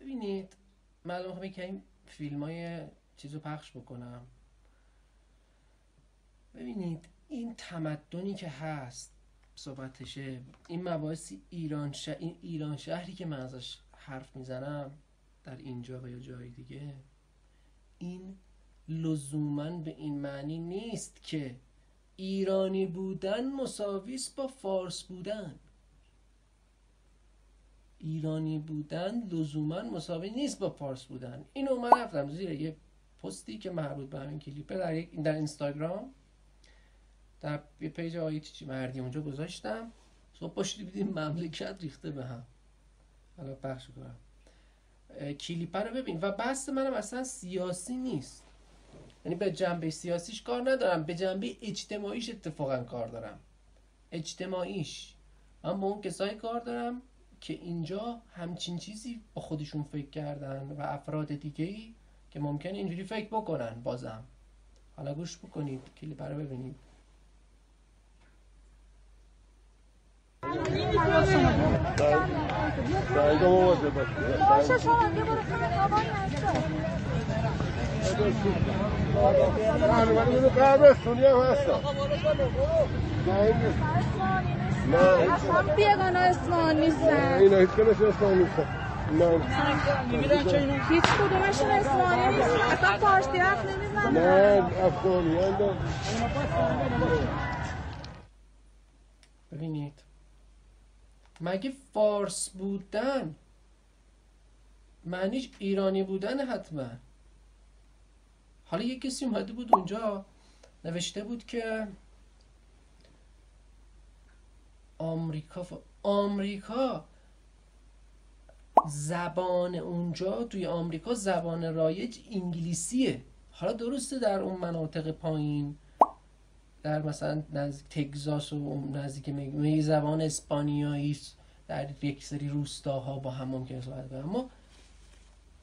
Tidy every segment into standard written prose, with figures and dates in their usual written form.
ببینید من میخوام این فیلمای چیزو پخش بکنم. ببینید این تمدنی که هست صحبتشه، این مباحثی ایران شهری که من ازش حرف میزنم در اینجا و یا جای دیگه، این لزوماً به این معنی نیست که ایرانی بودن مساویست با فارس بودن. ایرانی بودن لزوماً مساوی نیست با فارس بودن. اینو من رفتم زیر یه پستی که مربوط به همین کلیپه در اینستاگرام در یه پیج آقای چیچی مردی اونجا گذاشتم. صبح پاشیدیم دیدیم مملکت ریخته به هم. حالا پخش کنم کلیپه رو ببین. و بحث منم اصلا سیاسی نیست، یعنی به جنبه سیاسیش کار ندارم، به جنبه اجتماعیش اتفاقا کار دارم. اجتماعیش من با اون کسایی کار دارم که اینجا همچین چیزی با خودشون فکر کردن و افراد دیگه‌ای که ممکنه اینجوری فکر بکنن. بازم حالا گوش بکنید کلیپ رو ببینید. اصلا بیگانه اصلا نیستن. اینا هیچ کدومش اصلا نیستن. هیچ کدومشون اصلا نیستن. اصلا فارسی حرف نمیزنن. نه افغانی‌ها. ببینید مگه فارس بودن معنیش ایرانی بودن حتما؟ حالا یه کسی اومده بود اونجا نوشته بود که آمریکا زبان اونجا توی آمریکا زبان رایج انگلیسیه. حالا درسته در اون مناطق پایین در مثلا نزدیک تگزاس و نزدیک میگه زبان اسپانیایی است، در یک سری روستاها با هم ممکنه صحبت کنن، اما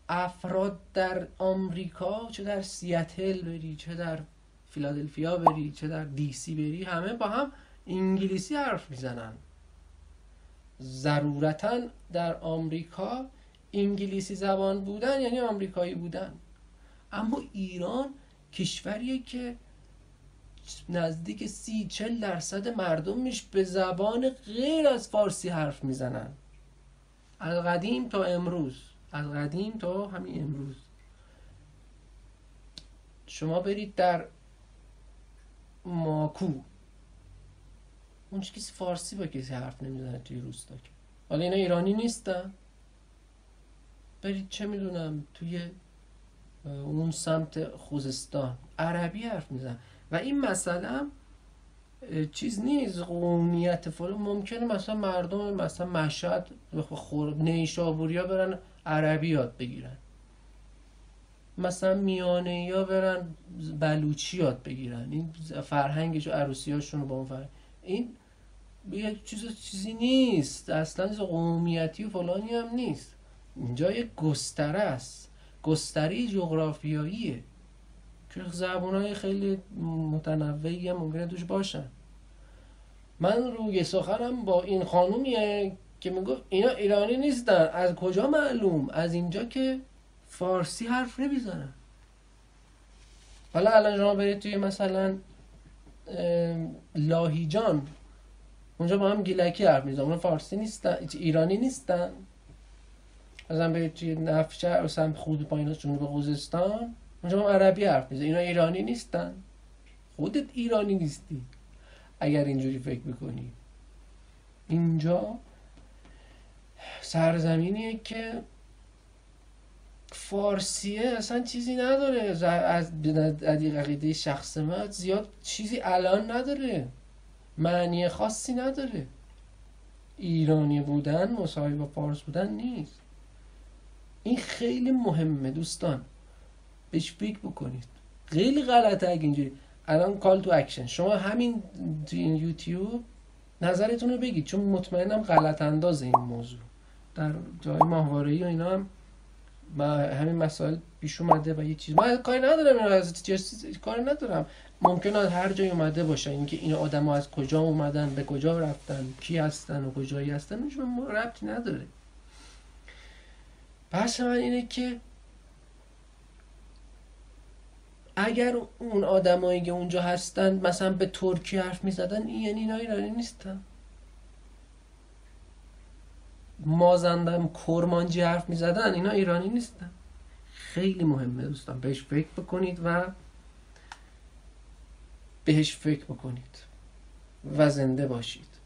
افراد در آمریکا چه در سیاتل بری چه در فیلادلفیا بری چه در دی سی بری همه با هم انگلیسی حرف میزنن. ضرورتا در آمریکا انگلیسی زبان بودن یعنی آمریکایی بودن. اما ایران کشوریه که نزدیک 30-40% مردمش به زبان غیر از فارسی حرف میزنن. از قدیم تا امروز، از قدیم تا همین امروز. شما برید در ماکو اونش کسی فارسی با کسی حرف نمیزنه توی روستا که. حالا اینا ایرانی نیستن. برید چه میدونم توی اون سمت خوزستان عربی حرف میزنن. و این مسئله هم چیز نیست قومیت فلان. ممکنه مثلا مردم مثلا مشهد نیشابوری ها برن عربی یاد بگیرن، مثلا میانه ها برن بلوچی یاد بگیرن، این فرهنگش و عروسی هاشون رو با اون فرهنگ. این یک چیزی نیست اصلا، قومیتی و فلانی هم نیست. اینجا یک گستره است، گستره جغرافیاییه که زبان‌های خیلی متنوعی هم ممکنه توش باشن. من روی سخنم با این خانومیه که میگفت اینا ایرانی نیستن. از کجا معلوم؟ از اینجا که فارسی حرف نمیزنن. حالا الان شما برید توی مثلا لاهیجان اونجا با هم گیلکی حرف میزنن، اونها فارسی نیستن، ایرانی نیستن. مثلا برید توی نفشهر و سمت خود پایین جنوب خوزستان اونجا با هم عربی حرف میزنن، اینا ایرانی نیستن. خودت ایرانی نیستی اگر اینجوری فکر میکنی. اینجا سرزمینیه که فارسیه اصلا چیزی نداره. از عقیده شخص من زیاد چیزی الان نداره، معنی خاصی نداره. ایرانی بودن مساوی با فارس بودن نیست. این خیلی مهمه دوستان، بهش فکر بکنید. خیلی غلطه اگه اینجوری. الان کال تو اکشن، شما همین تو این یوتیوب نظرتون رو بگید، چون مطمئنم غلط انداز این موضوع در جای ماهواره‌ای و اینا هم همین مسائل پیش اومده. و یه چیز من کاری ندارم، اینو از چیز کاری ندارم، ممکنه از هر جایی اومده باشه. اینکه این آدما از کجا اومدن، به کجا رفتن، کی هستن و کجایی هستن، چون ربطی نداره. بحث من اینه که اگر اون آدمایی که اونجا هستن مثلا به ترکی حرف میزدن، این یعنی اینا ایرانی نیستن. مازندران کرمانجی حرف میزدن، اینا ایرانی نیستن. خیلی مهمه دوستان، بهش فکر بکنید و بهش فکر بکنید و زنده باشید.